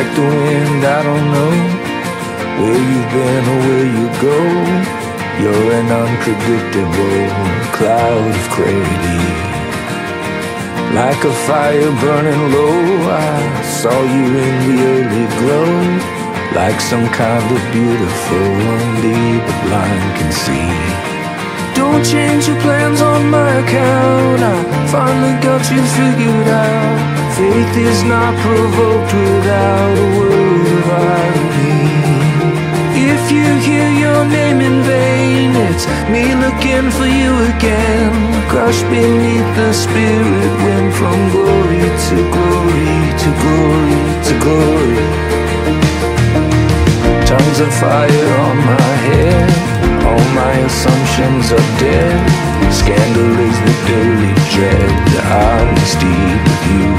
Like the wind, I don't know where you've been or where you go. You're an unpredictable cloud of crazy. Like a fire burning low, I saw you in the early glow. Like some kind of beautiful only the blind can see. Don't change your plans on my account, I finally got you figured out. Faith is not provoked without a word of irony. If you hear your name in vain, it's me looking for you again. Crushed beneath the spirit wind, from glory to glory to glory to glory. Tongues of fire on my head, all my assumptions are dead. Scandal is the daily dread, the honesty with you.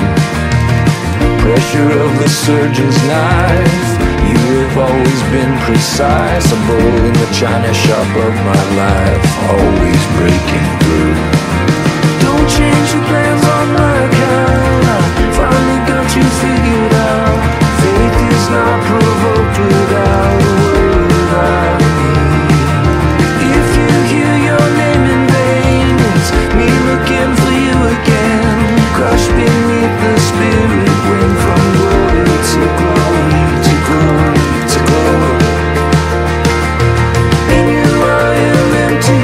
Pressure of the surgeon's knife, you have always been precise. A bull in the china shop of my life, always breaking through. Don't change your plans on my account, I finally got you figured out. Faith is not provoked without a word of irony. If you hear your name in vain, it's me looking for you again. Crushed beneath the spirit, from glory to glory to glory to glory. In you I am empty,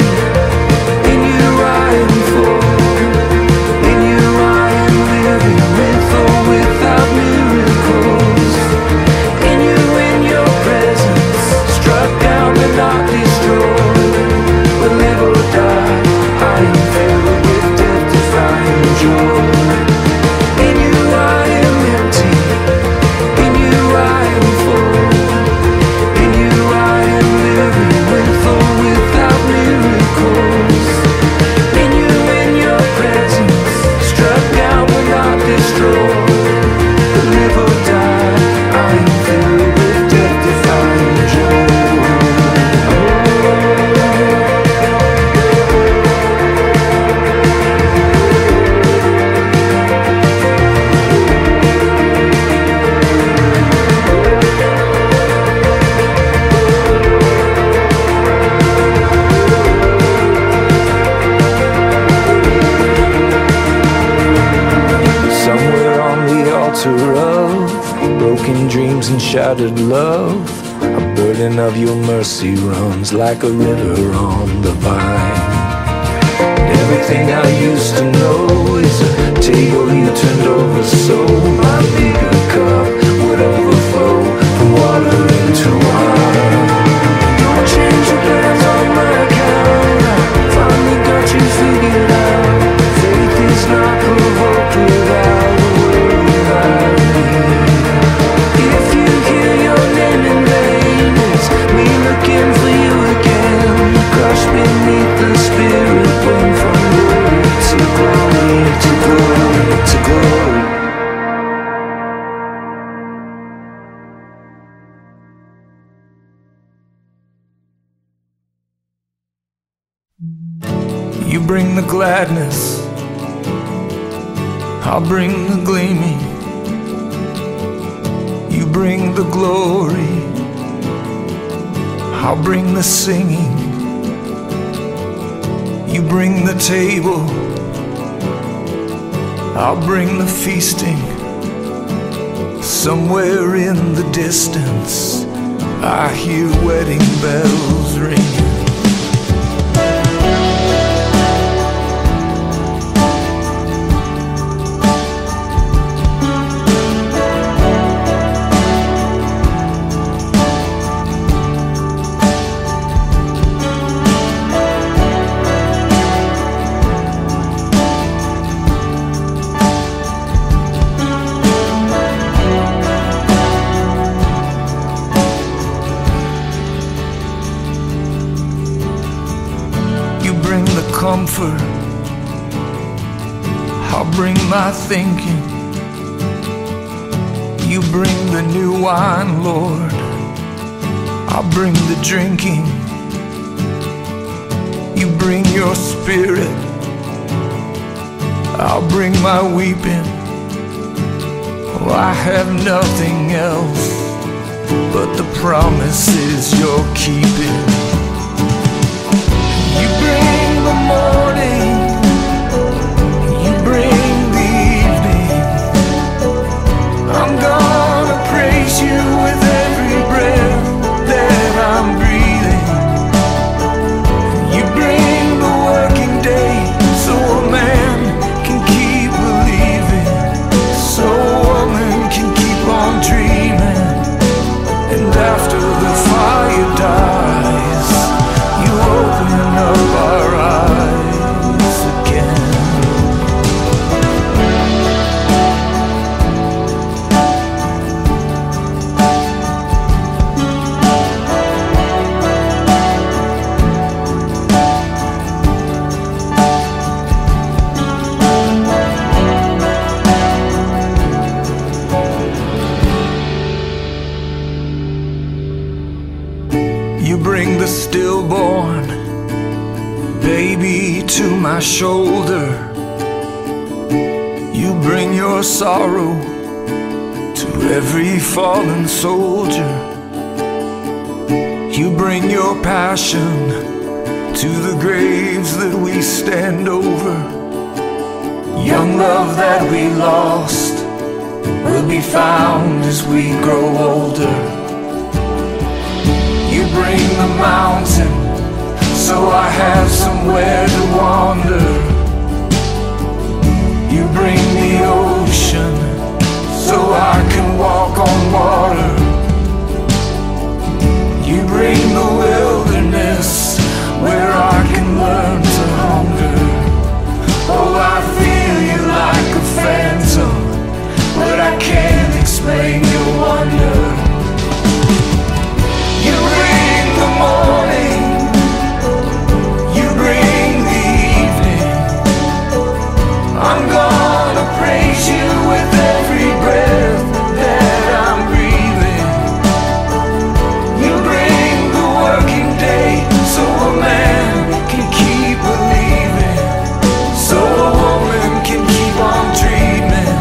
in you I am full, in you I am living with or without miracles. In your presence, struck down but not destroyed, will live or die, I am filled with death, divine joy. Shattered love, a burden of your mercy runs like a river on the vine. Everything I used to know is a table you turned over, so my bigger cup would overflow from water into wine. Don't change your plans on my account, I finally got you figured out. Faith is not provoked without a word of irony. If you hear your name in vain, it's me looking for you again. Crushed beneath the spirit wind, from glory to glory to glory to glory. You bring the gladness, I'll bring the gleaming. Bring the glory, I'll bring the singing. You bring the table, I'll bring the feasting. Somewhere in the distance, I hear wedding bells ringing. Comfort, I'll bring my thinking. You bring the new wine, Lord, I'll bring the drinking. You bring your spirit, I'll bring my weeping. Oh, I have nothing else but the promises you're keeping. You bring the morning, you bring the evening. I'm gonna praise you with every breath that I'm breathing. You bring the working day so a man can keep believing, so a woman can keep on dreaming. And after the fire dies, you open up our eyes again. Stillborn baby to my shoulder, you bring your sorrow to every fallen soldier. You bring your passion to the graves that we stand over. Young love that we lost will be found as we grow older. You bring the mountain, so I have somewhere to wander. You bring the ocean, so I can walk on water. You bring the wilderness, where I can learn to hunger. Oh, I feel you like a phantom, but I can't explain your wonder. You bring the morning, you bring the evening. I'm gonna praise you with every breath that I'm breathing. You bring the working day, so a man can keep believing, so a woman can keep on dreaming.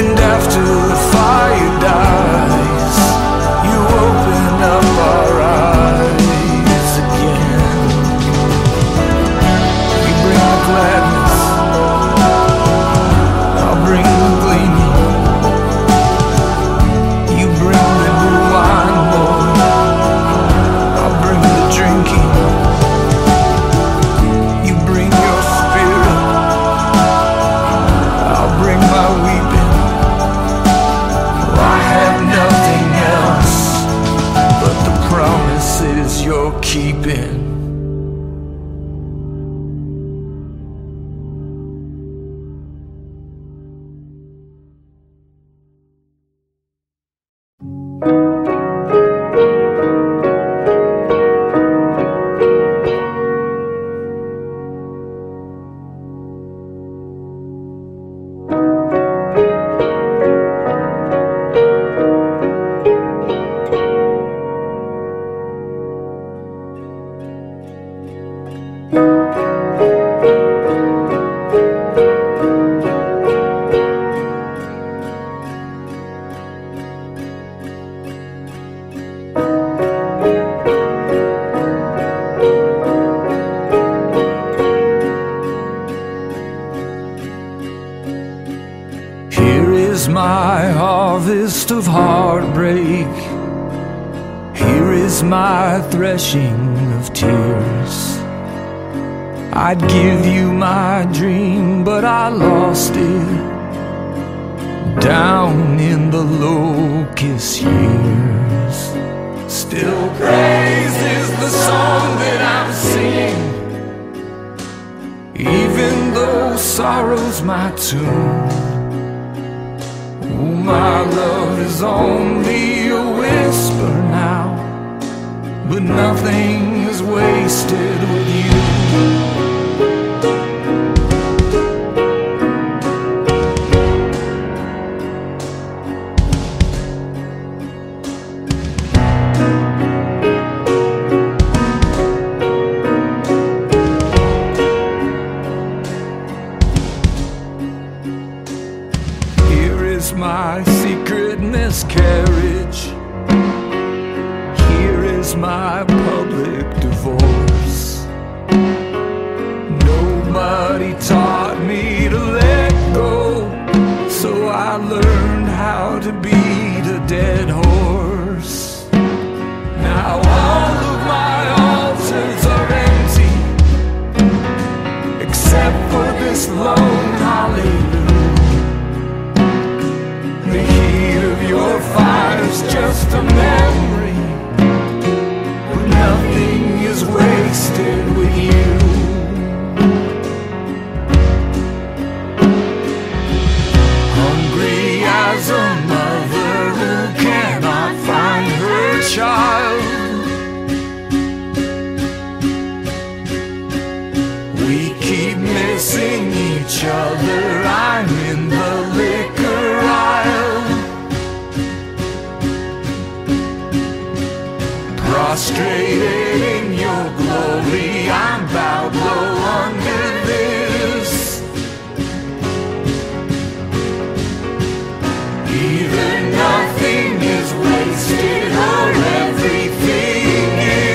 And after the fire dies, you open up our eyes again. You bring the gladness, I'll bring the gleaning. You bring the new wine, Lord, I'll bring the drinking. You bring your spirit, I'll bring my weeping. Oh, I have nothing else but the promises you're keeping. My is my public divorce. Nobody taught me to let go, so I learned how to beat a dead horse. Now all of my altars are empty, except for this lone hallelujah. The heat of your fire's just a memory, but nothing is wasted with you. Hungry as a mother who cannot find her child, we keep missing each other. I'm in the liquor aisle, prostrated in your glory. I'm bowed low under this. Either nothing is wasted or everything is.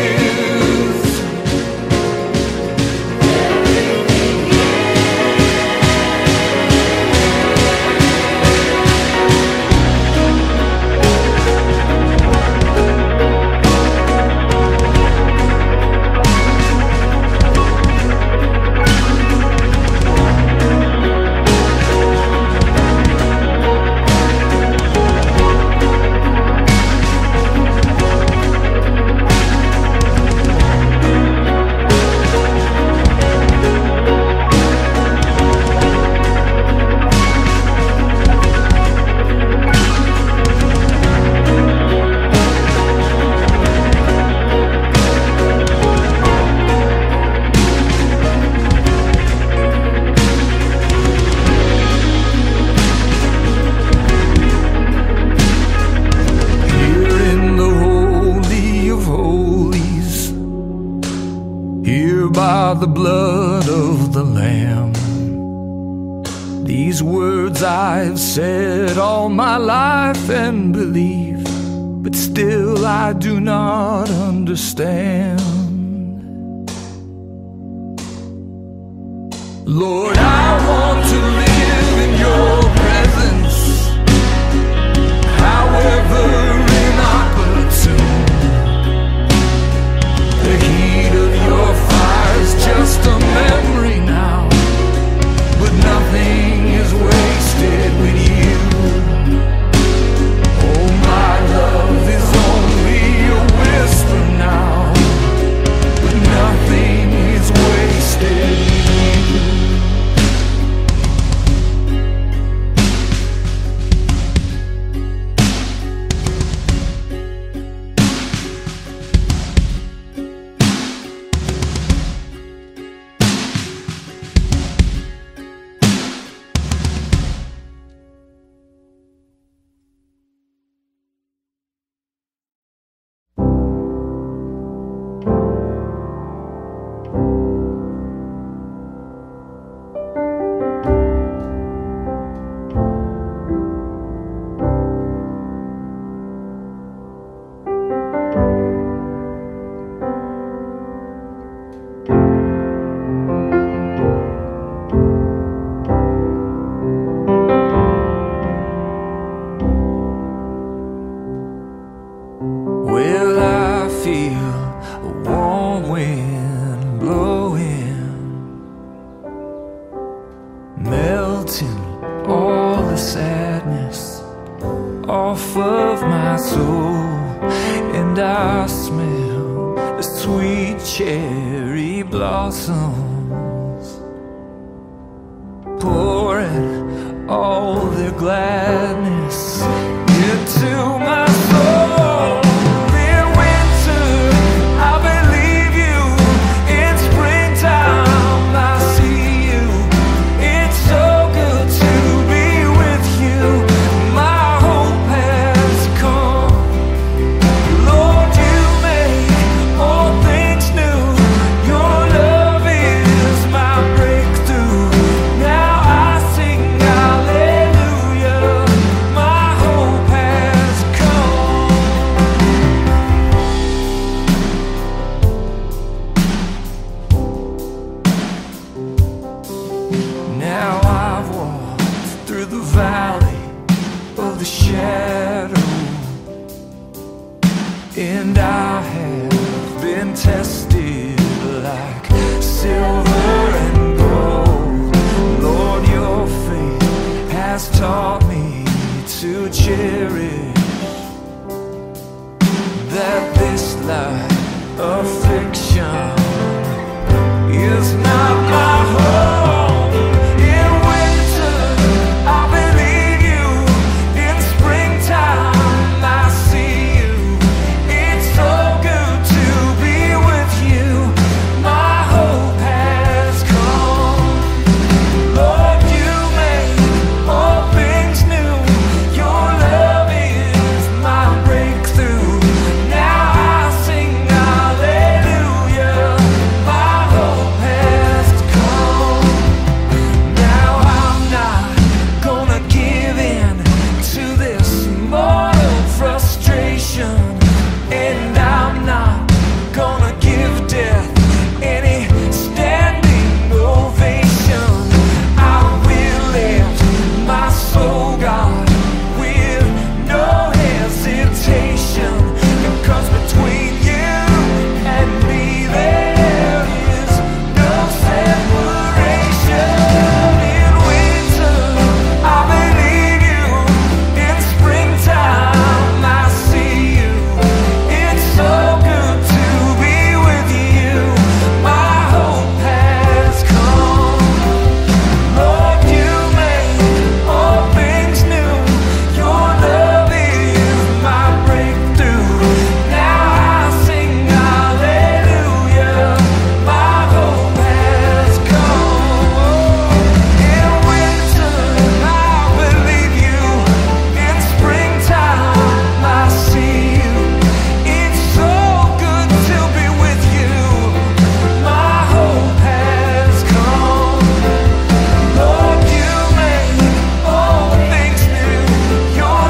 By the blood of the Lamb, these words I've said all my life and believe, but still I do not understand. Lord, I want to live in your presence, however inopportune. The heat of your fire, just a memory now, but nothing is wasted with you. Oh, my love is only a whisper now, but nothing is wasted with tested like silver and gold. Lord, your faith has taught me to cherish that this light affliction is not my home. In winter I believe you, in springtime I see you. It's so good to be with you, my hope has come. Lord, you made all things new, your love is my breakthrough. Now I sing hallelujah, my hope has come. Now I'm not gonna give in to this mortal frustration, and I'm not gonna give death any standing ovation. I will lift my soul, God, with no hesitation, because between you and me there is no separation. In winter I believe you, in springtime I see you. It's so good to be with you, my hope has come. Lord, you made all things new, your love is my breakthrough. Now I sing hallelujah, my hope has come. In winter I believe you, in springtime I see you. It's so good to be with you, my hope has come. Lord, you made all things new, your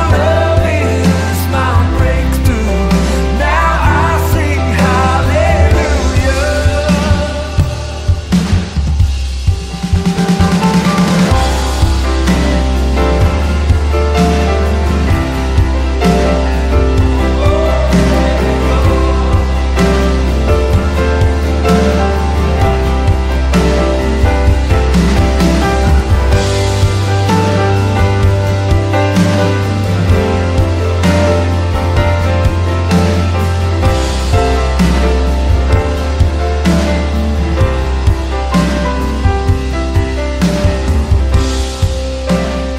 love is my breakthrough. Now I sing hallelujah.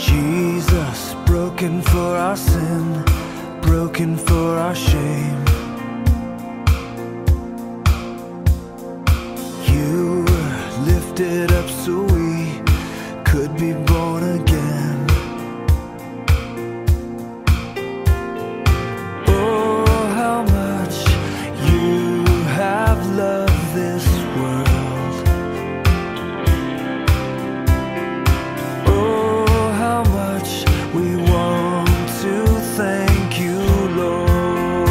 Jesus, broken for our sin, broken for our shame. You were lifted up so we could be born again. Oh, how much you have loved this world. Oh, how much we want to thank you, Lord.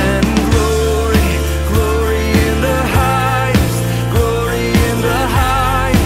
And glory, glory in the highest, glory in the highest.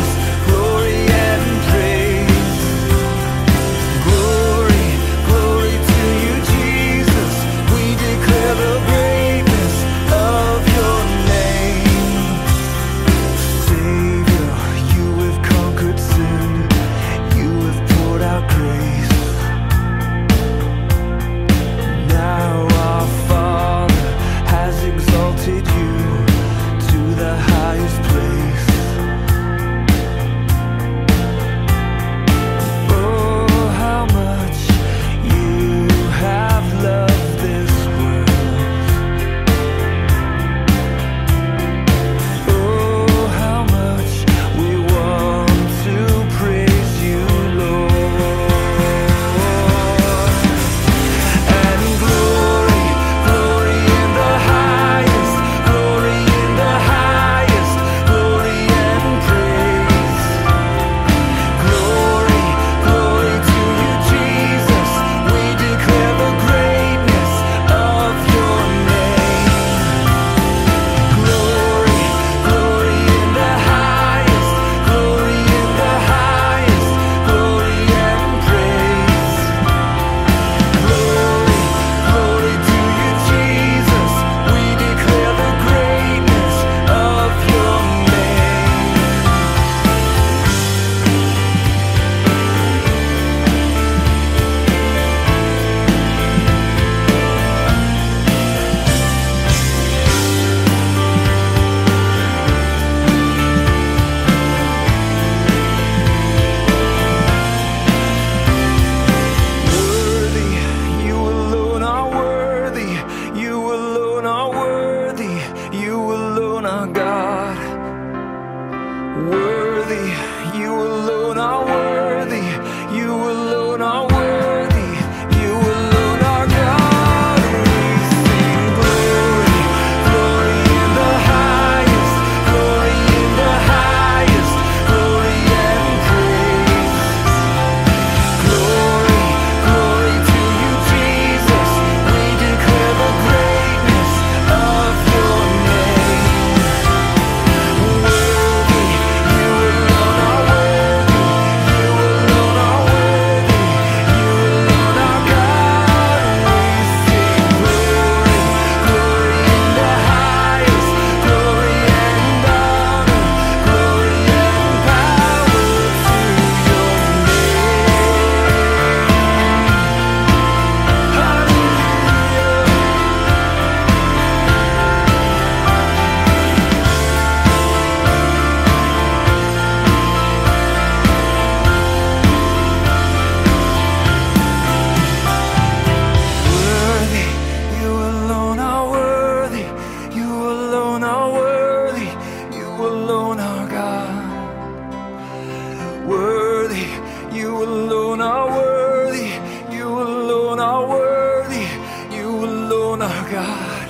alone are worthy. You alone are worthy. You alone are God.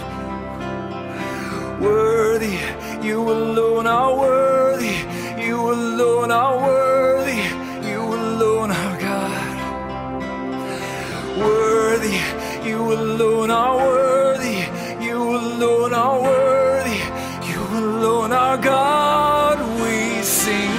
Worthy. You alone are worthy. You alone are worthy. You alone are God. Worthy. You alone are worthy. You alone are worthy. You alone are God. We sing.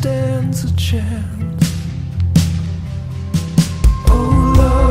Stands a chance. Oh, love.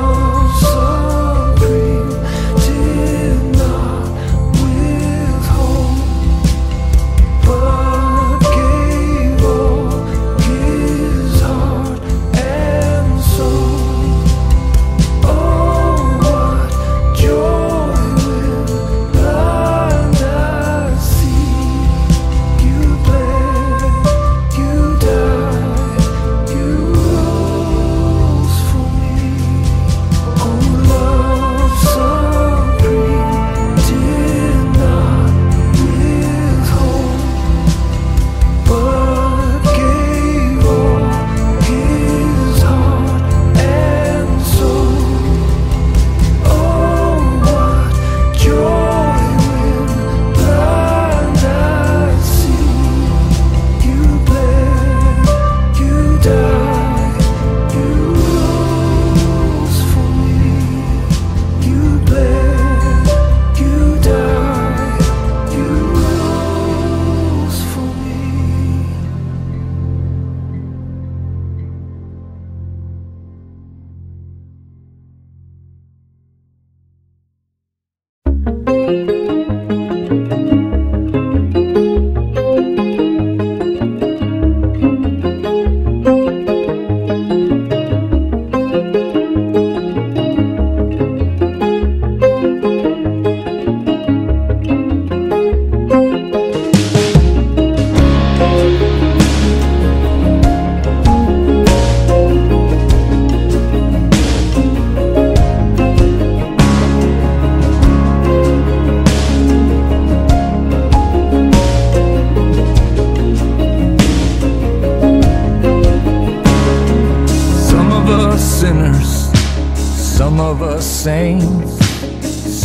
Some of us saints,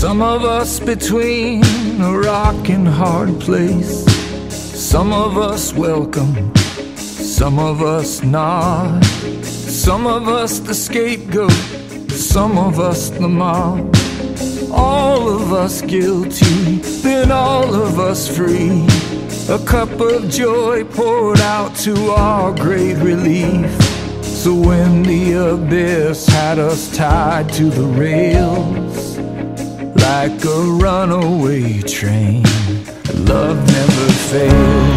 some of us between a rock and hard place. Some of us welcome, some of us not. Some of us the scapegoat, some of us the mob. All of us guilty, then all of us free. A cup of joy poured out to our great relief. So when the abyss had us tied to the rails, like a runaway train, love never fails.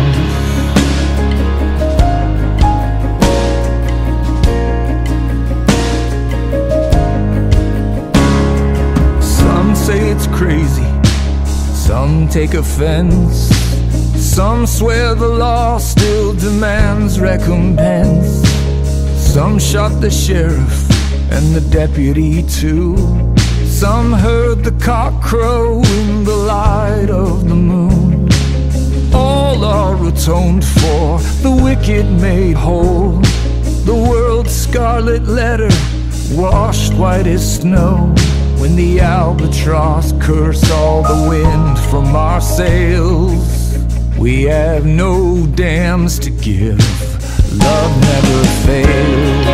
Some say it's crazy, some take offense. Some swear the law still demands recompense. Some shot the sheriff and the deputy too. Some heard the cock crow in the light of the moon. All are atoned for, the wicked made whole. The world's scarlet letter washed white as snow. When the albatross cursed all the wind from our sails, we have no damns to give. Love never fails.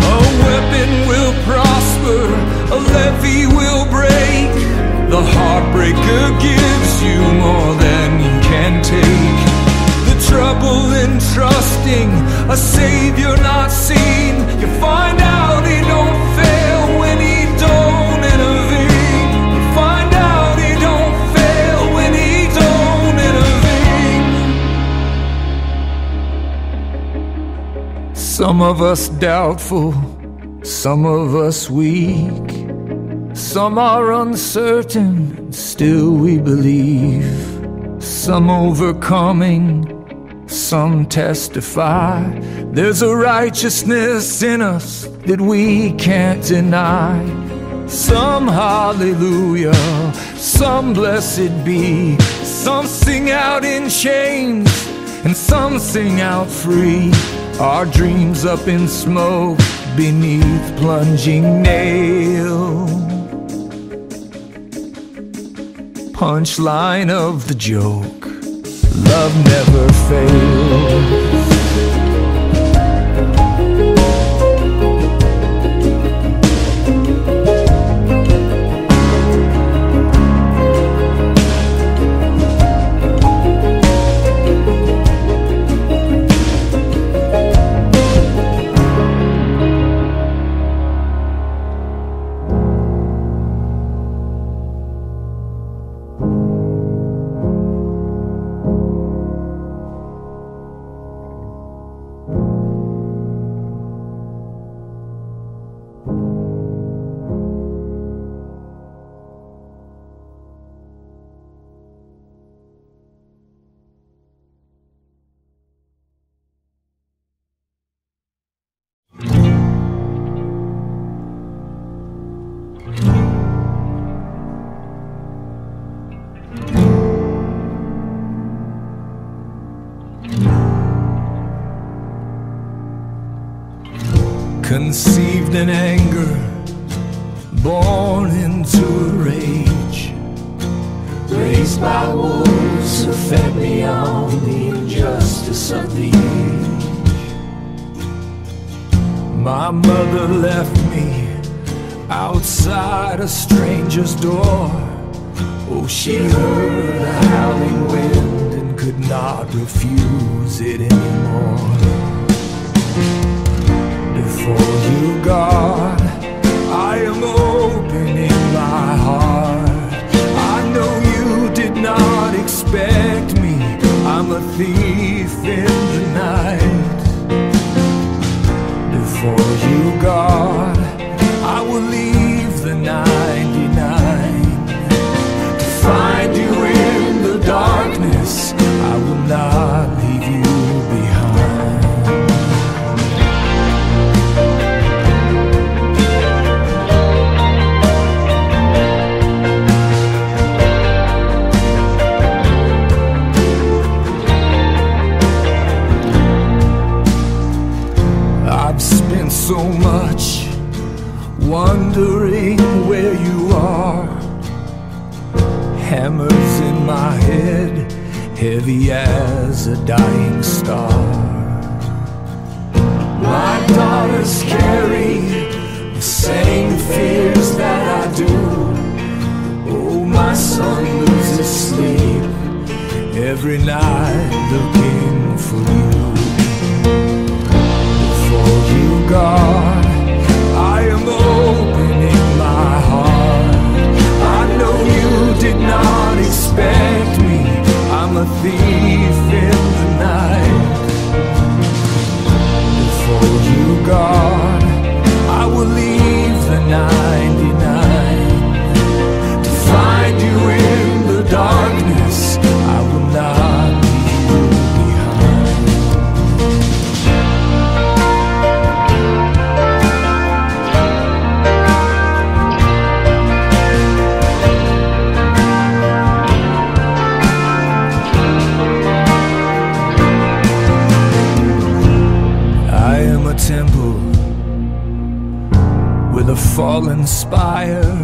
A weapon will prosper, a levee will break. The heartbreaker gives you more than you can take. The trouble in trusting a savior not seen, you find out some of us doubtful, some of us weak. Some are uncertain, still we believe. Some overcoming, some testify. There's a righteousness in us that we can't deny. Some hallelujah, some blessed be. Some sing out in chains, and some sing out free. Our dreams up in smoke beneath plunging nail. Punchline of the joke, love never fails. Conceived in anger, born into a rage, raised by wolves who fed me on the injustice of the age. My mother left me outside a stranger's door. Oh, she heard a howling wind and could not refuse it anymore. Before you, God, I am opening my heart. I know you did not expect me. I'm a thief in the night. Before you, God, I will leave the 99 to find you in the darkness. I will not leave you behind. wondering where you are. Hammers in my head, heavy as a dying star. My daughters carry the same fears that I do. Oh, my son loses sleep every night looking for you. For you, God, I am opening my heart. I know you did not expect me. I'm a thief in the night. For you, God, I will leave the 99 to find you in the darkness. I will not leave you behind. I am a temple with a fallen spire.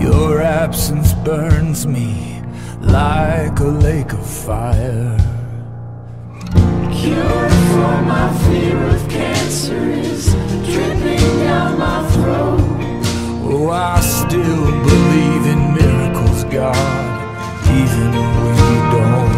Your absence burns me like a lake of fire. Cure for my fear of cancer is dripping down my throat. Oh, I still believe in miracles, God, even when you don't.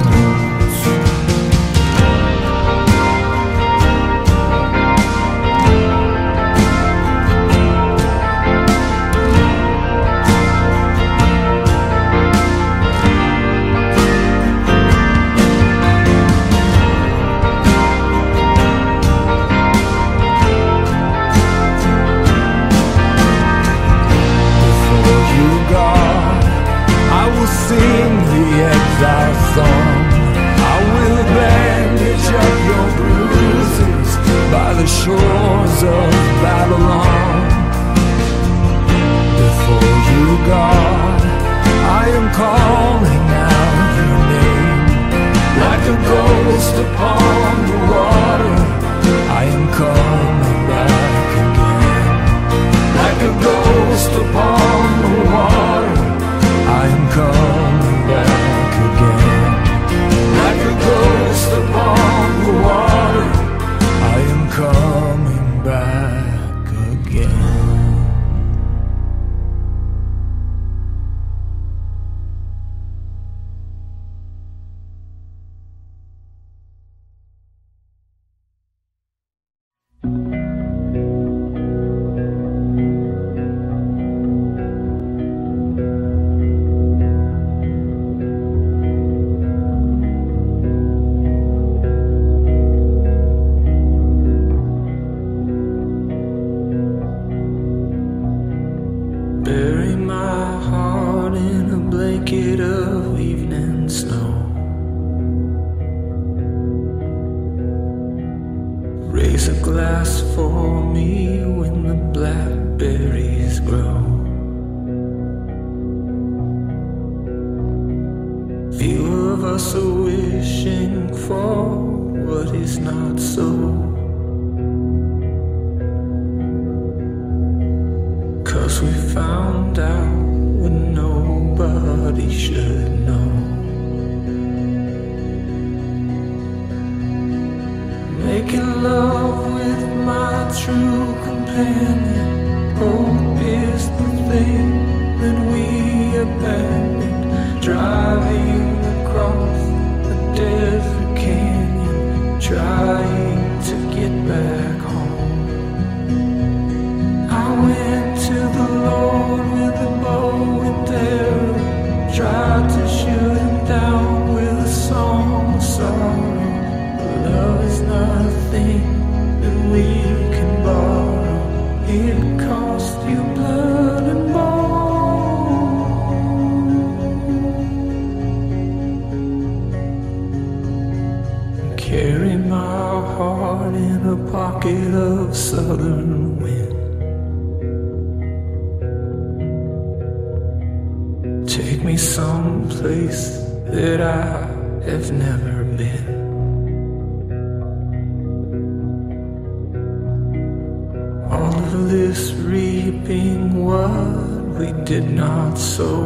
marvelous, reaping what we did not sow,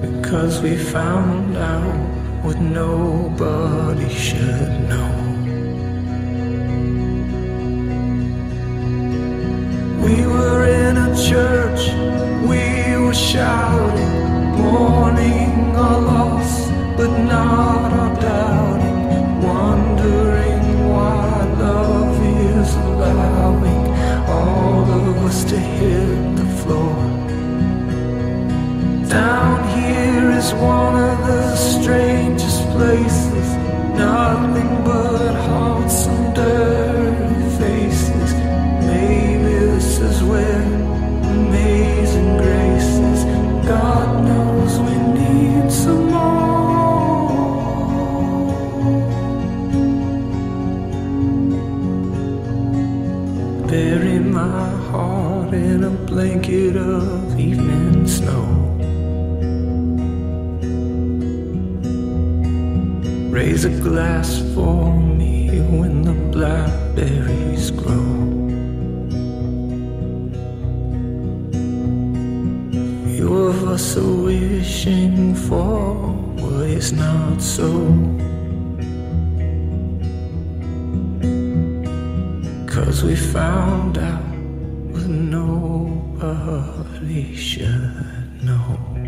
because we found out what nobody should know. We were in a church, we were shouting, mourning our loss, but not our doubting, wondering why love is allowing all of us to hit the floor. Down here is one of the strangest places, nothing but hearts and dirty faces. Maybe this is where amazing grace is. God knows we need some more. Bury my heart in a blanket of evening snow. Raise a glass for me when the blackberries grow. Few of us are wishing for what is not so, because we found out what nobody should know.